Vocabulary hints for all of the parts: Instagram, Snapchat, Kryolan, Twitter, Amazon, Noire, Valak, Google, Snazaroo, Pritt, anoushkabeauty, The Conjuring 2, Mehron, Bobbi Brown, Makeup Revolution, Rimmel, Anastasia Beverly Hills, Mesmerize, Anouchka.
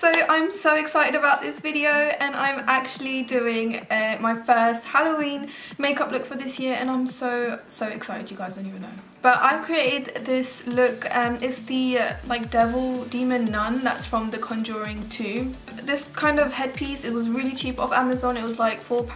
back. So I'm so excited about this video, and I'm actually doing my first Halloween makeup look for this year, and I'm so excited, you guys don't even know. But I've created this look, it's the like devil demon nun that's from The Conjuring 2. This kind of headpiece, it was really cheap off Amazon, it was like £4.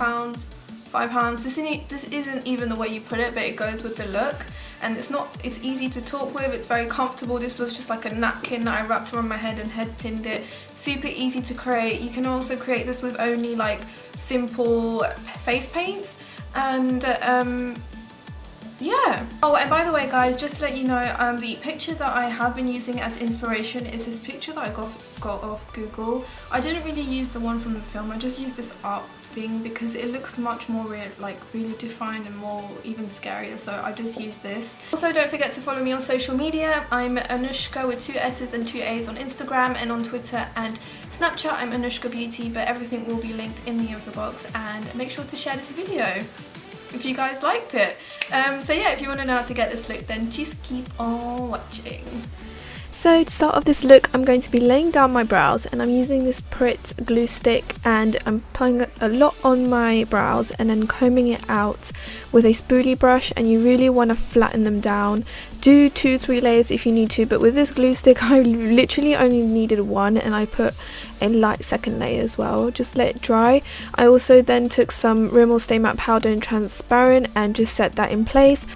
£5. This isn't even the way you put it, but it goes with the look, and it's easy to talk with, it's very comfortable. This was just like a napkin that I wrapped around my head and head pinned it. Super easy to create. You can also create this with only like simple face paints, and yeah. Oh, and by the way guys, just to let you know, the picture that I have been using as inspiration is this picture that I got off Google. I didn't really use the one from the film, I just used this art thing because it looks much more real, like really defined and more even scarier, so I just used this. Also, don't forget to follow me on social media. I'm Anushka with 2 S's and 2 A's on Instagram, and on Twitter and Snapchat I'm Anushka Beauty, but everything will be linked in the info box, and make sure to share this video if you guys liked it. So yeah, if you want to know how to get this look, then just keep on watching. So to start off this look, I'm going to be laying down my brows, and I'm using this Pritt glue stick, and I'm applying a lot on my brows and then combing it out with a spoolie brush, and you really want to flatten them down. Do 2-3 layers if you need to, but with this glue stick I literally only needed one, and I put a light second layer as well. Just let it dry. I also then took some Rimmel Stay Matte Powder in Transparent and just set that in place.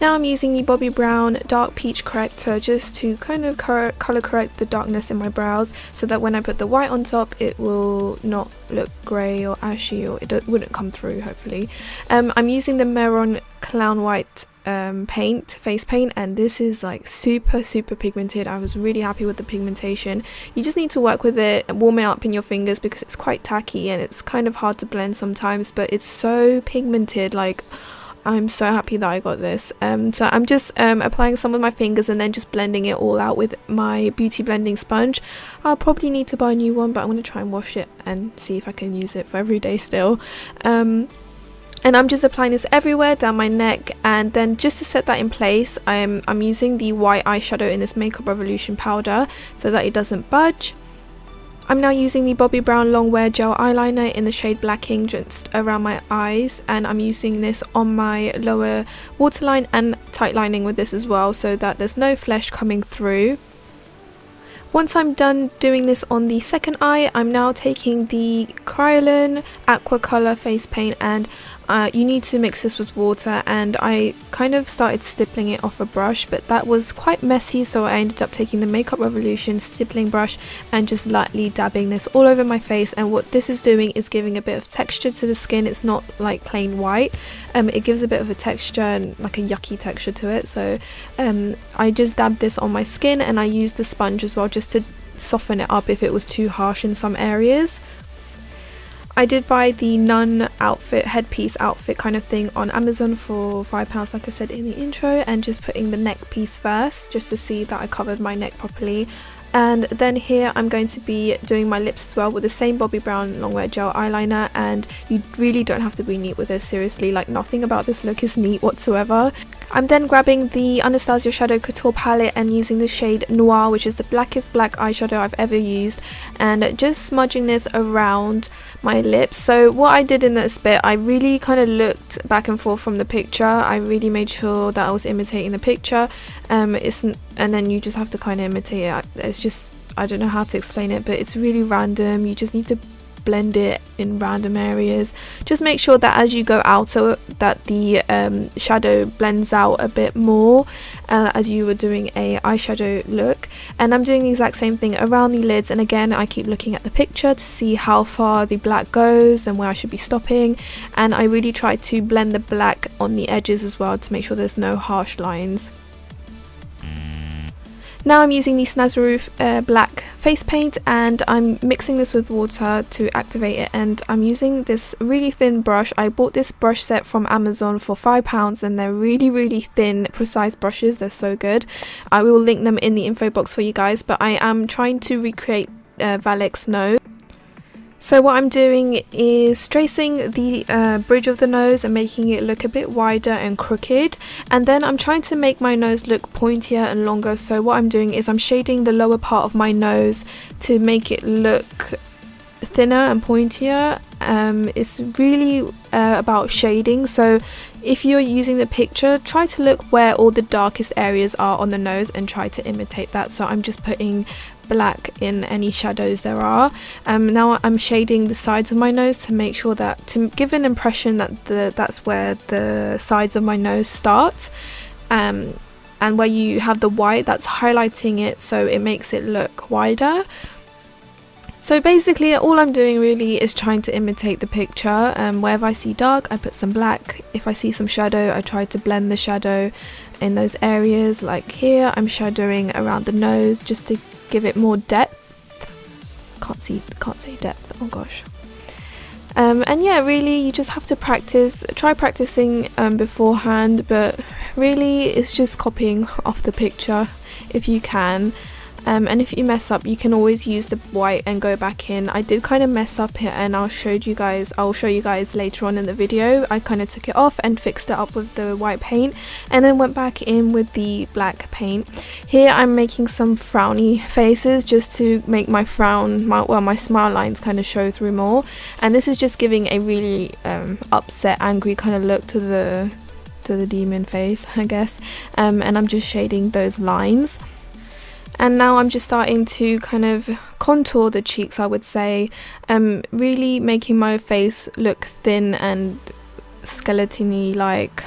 Now I'm using the Bobbi Brown Dark Peach Corrector just to kind of colour correct the darkness in my brows, so that when I put the white on top it will not look grey or ashy, or it wouldn't come through hopefully. I'm using the Mehron Clown White face paint, and this is like super pigmented. I was really happy with the pigmentation. You just need to work with it and warm it up in your fingers because it's quite tacky and it's kind of hard to blend sometimes, but it's so pigmented, like I'm so happy that I got this. So I'm just applying some with my fingers and then just blending it all out with my beauty blending sponge. I'll probably need to buy a new one, but I'm going to try and wash it and see if I can use it for every day still. And I'm just applying this everywhere, down my neck, and then just to set that in place, I'm using the white eyeshadow in this Makeup Revolution powder so that it doesn't budge. I'm now using the Bobbi Brown Longwear Gel Eyeliner in the shade Blacking just around my eyes, and I'm using this on my lower waterline and tight lining with this as well, so that there's no flesh coming through. Once I'm done doing this on the second eye, I'm now taking the Kryolan Aqua Colour face paint, and you need to mix this with water, and I kind of started stippling it off a brush, but that was quite messy, so I ended up taking the Makeup Revolution stippling brush and just lightly dabbing this all over my face. And what this is doing is giving a bit of texture to the skin. It's not like plain white, it gives a bit of a texture and like a yucky texture to it. So I just dabbed this on my skin, and I used the sponge as well just to soften it up if it was too harsh in some areas. I did buy the nun outfit, headpiece outfit kind of thing on Amazon for £5 like I said in the intro, and just putting the neck piece first just to see that I covered my neck properly. And then here I'm going to be doing my lips as well with the same Bobbi Brown Longwear Gel Eyeliner, and you really don't have to be neat with this, seriously, like nothing about this look is neat whatsoever. I'm then grabbing the Anastasia Shadow Couture palette and using the shade Noir, which is the blackest black eyeshadow I've ever used, and just smudging this around my lips. So what I did in this bit, I really kind of looked back and forth from the picture. I really made sure that I was imitating the picture, and then you just have to kind of imitate it. It's just, I don't know how to explain it, but it's really random. You just need to blend it in random areas. Just make sure that as you go out, so that the shadow blends out a bit more as you were doing a eyeshadow look. And I'm doing the exact same thing around the lids, and again I keep looking at the picture to see how far the black goes and where I should be stopping, and I really try to blend the black on the edges as well to make sure there's no harsh lines. Now I'm using the Snazaroo black face paint, and I'm mixing this with water to activate it, and I'm using this really thin brush. I bought this brush set from Amazon for £5, and they're really thin, precise brushes. They're so good. I will link them in the info box for you guys, but I am trying to recreate Valak's nose. So what I'm doing is tracing the bridge of the nose and making it look a bit wider and crooked, and then I'm trying to make my nose look pointier and longer. So what I'm doing is I'm shading the lower part of my nose to make it look thinner and pointier. It's really about shading, so if you're using the picture, try to look where all the darkest areas are on the nose and try to imitate that. So I'm just putting black in any shadows there are. Now I'm shading the sides of my nose to make sure that, to give an impression that that's where the sides of my nose start, and where you have the white, that's highlighting it, so it makes it look wider. So basically all I'm doing really is trying to imitate the picture. Wherever I see dark, I put some black. If I see some shadow, I try to blend the shadow in those areas. Like here, I'm shadowing around the nose just to give it more depth. Can't say depth, oh gosh. And yeah, really you just have to practice, try practicing beforehand, but really it's just copying off the picture if you can. And if you mess up, you can always use the white and go back in. I did kind of mess up here, and I'll show you guys later on in the video. I kind of took it off and fixed it up with the white paint and then went back in with the black paint. Here I'm making some frowny faces just to make my frown, my smile lines kind of show through more. And this is just giving a really upset, angry kind of look to the demon face, I guess. And I'm just shading those lines. And now I'm just starting to kind of contour the cheeks, I would say, really making my face look thin and skeleton-y, like,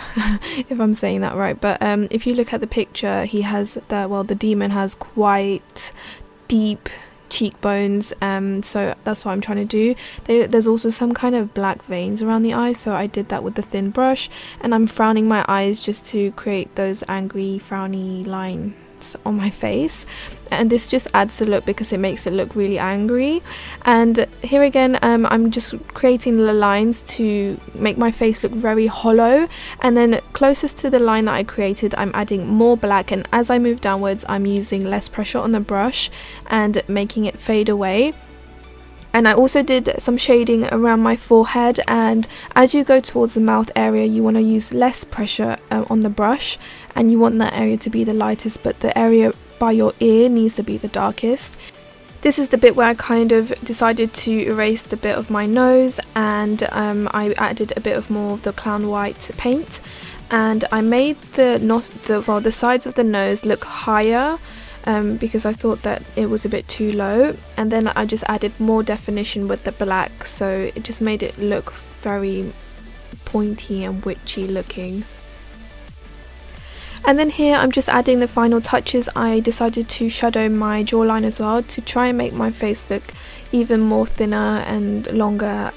if I'm saying that right. But if you look at the picture, he has that, well, the demon has quite deep cheekbones, so that's what I'm trying to do. There's also some kind of black veins around the eyes, so I did that with the thin brush, and I'm frowning my eyes just to create those angry, frowny lines on my face, and this just adds the look because it makes it look really angry. And here again, I'm just creating the lines to make my face look very hollow, and then closest to the line that I created, I'm adding more black, and as I move downwards, I'm using less pressure on the brush and making it fade away. And I also did some shading around my forehead, and as you go towards the mouth area, you want to use less pressure on the brush, and you want that area to be the lightest, but the area by your ear needs to be the darkest. This is the bit where I kind of decided to erase the bit of my nose, and I added a bit of more of the clown white paint, and I made the sides of the nose look higher. Because I thought that it was a bit too low, and then I just added more definition with the black, so it just made it look very pointy and witchy looking. And then here I'm just adding the final touches. I decided to shadow my jawline as well to try and make my face look even more thinner and longer,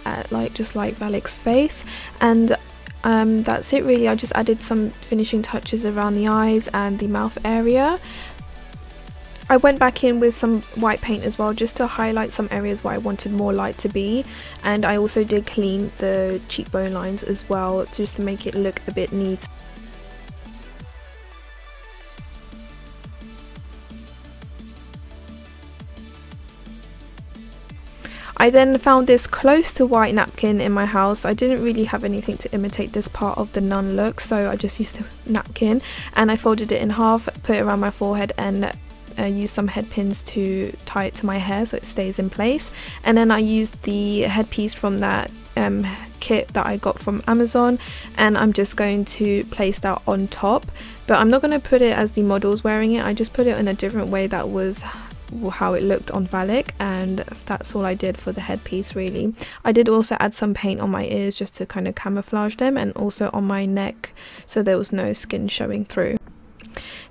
just like Valak's face. And that's it really. I just added some finishing touches around the eyes and the mouth area. I went back in with some white paint as well, just to highlight some areas where I wanted more light to be, and I also did clean the cheekbone lines as well, just to make it look a bit neat. I then found this close to white napkin in my house. I didn't really have anything to imitate this part of the nun look, so I just used a napkin, and I folded it in half, put it around my forehead, and use some head pins to tie it to my hair so it stays in place. And then I used the headpiece from that kit that I got from Amazon, and I'm just going to place that on top, but I'm not going to put it as the model's wearing it. I just put it in a different way that was how it looked on Valak, and that's all I did for the headpiece really. I did also add some paint on my ears just to kind of camouflage them, and also on my neck so there was no skin showing through.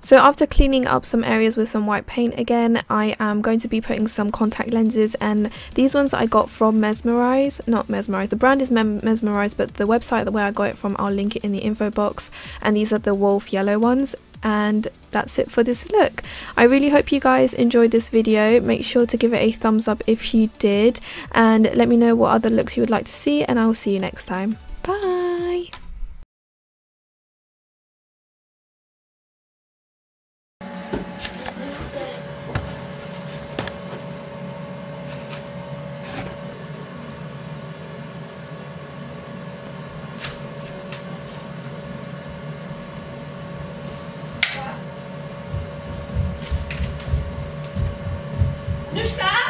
So after cleaning up some areas with some white paint again, I am going to be putting some contact lenses, and these ones I got from Mesmerize, not Mesmerize, the brand is Mesmerize, but the website where I got it from, I'll link it in the info box, and these are the wolf yellow ones. And that's it for this look. I really hope you guys enjoyed this video. Make sure to give it a thumbs up if you did, and let me know what other looks you would like to see, and I will see you next time. Bye! Understand?